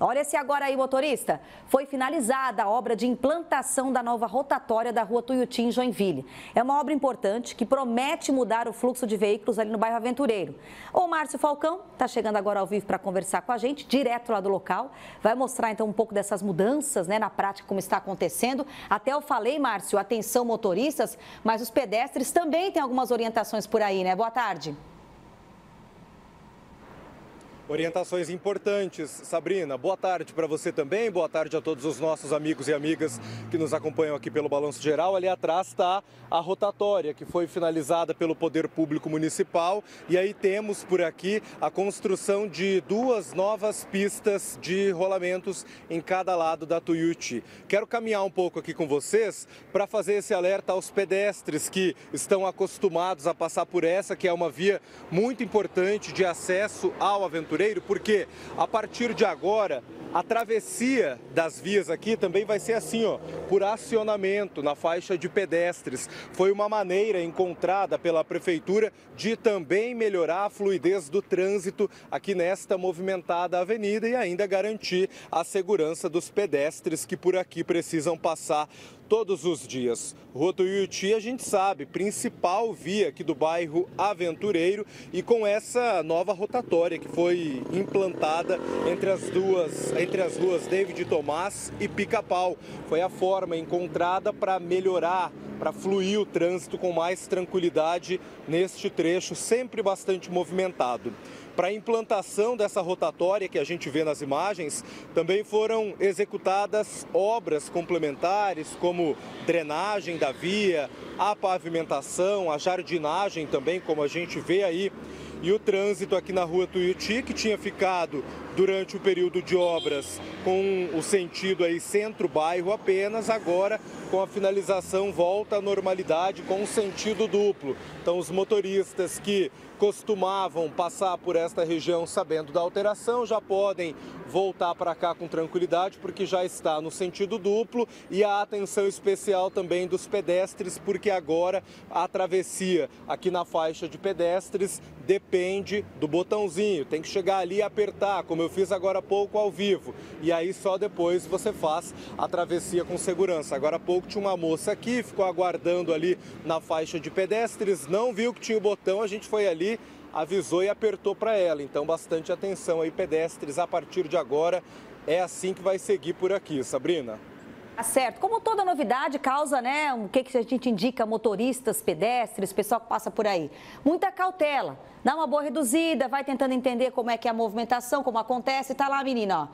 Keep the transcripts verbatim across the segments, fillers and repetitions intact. Olha esse agora aí, motorista. Foi finalizada a obra de implantação da nova rotatória da rua Tuiuti, em Joinville. É uma obra importante que promete mudar o fluxo de veículos ali no bairro Aventureiro. O Márcio Falcão está chegando agora ao vivo para conversar com a gente, direto lá do local. Vai mostrar então um pouco dessas mudanças, né, na prática, como está acontecendo. Até eu falei, Márcio, atenção motoristas, mas os pedestres também têm algumas orientações por aí, né? Boa tarde. Orientações importantes, Sabrina. Boa tarde para você também, boa tarde a todos os nossos amigos e amigas que nos acompanham aqui pelo Balanço Geral. Ali atrás está a rotatória, que foi finalizada pelo Poder Público Municipal. E aí temos por aqui a construção de duas novas pistas de rolamentos em cada lado da Tuiuti. Quero caminhar um pouco aqui com vocês para fazer esse alerta aos pedestres que estão acostumados a passar por essa, que é uma via muito importante de acesso ao Aventureiro. Porque a partir de agora, a travessia das vias aqui também vai ser assim, ó, por acionamento na faixa de pedestres. Foi uma maneira encontrada pela Prefeitura de também melhorar a fluidez do trânsito aqui nesta movimentada avenida e ainda garantir a segurança dos pedestres que por aqui precisam passar todos os dias. Rua Tuiuti, a gente sabe, principal via aqui do bairro Aventureiro, e com essa nova rotatória que foi implantada entre as duas, entre as ruas David Tomás e Pica-Pau. Foi a forma encontrada para melhorar, para fluir o trânsito com mais tranquilidade neste trecho sempre bastante movimentado. Para a implantação dessa rotatória que a gente vê nas imagens, também foram executadas obras complementares, como drenagem da via, a pavimentação, a jardinagem também, como a gente vê aí. E o trânsito aqui na rua Tuiuti, que tinha ficado durante o período de obras com o sentido aí centro-bairro apenas, agora com a finalização volta à normalidade com um sentido duplo. Então os motoristas que costumavam passar por esta região sabendo da alteração já podem voltar para cá com tranquilidade, porque já está no sentido duplo, e a atenção especial também dos pedestres, porque agora a travessia aqui na faixa de pedestres depende do botãozinho, tem que chegar ali e apertar, como eu fiz agora há pouco ao vivo, e aí só depois você faz a travessia com segurança. Agora há pouco tinha uma moça aqui, ficou aguardando ali na faixa de pedestres, não viu que tinha o botão, a gente foi ali, avisou e apertou para ela. Então bastante atenção aí, pedestres, a partir de agora é assim que vai seguir por aqui, Sabrina. Tá certo. Como toda novidade causa, né, o que que a gente indica, motoristas, pedestres, pessoal que passa por aí, muita cautela, dá uma boa reduzida, vai tentando entender como é que é a movimentação, como acontece. Tá lá a menina, ó,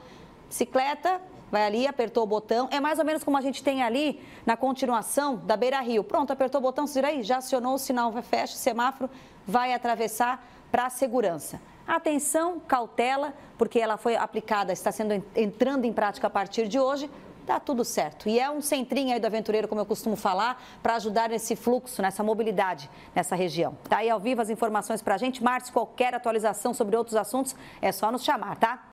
bicicleta, vai ali, apertou o botão. É mais ou menos como a gente tem ali na continuação da Beira Rio. Pronto, apertou o botão, se vira aí, já acionou o sinal, vai, fecha o semáforo, vai atravessar para a segurança. Atenção, cautela, porque ela foi aplicada, está sendo entrando em prática a partir de hoje. Tá tudo certo. E é um centrinho aí do Aventureiro, como eu costumo falar, para ajudar nesse fluxo, nessa mobilidade nessa região. Tá aí ao vivo as informações para a gente. Márcio, qualquer atualização sobre outros assuntos é só nos chamar, tá?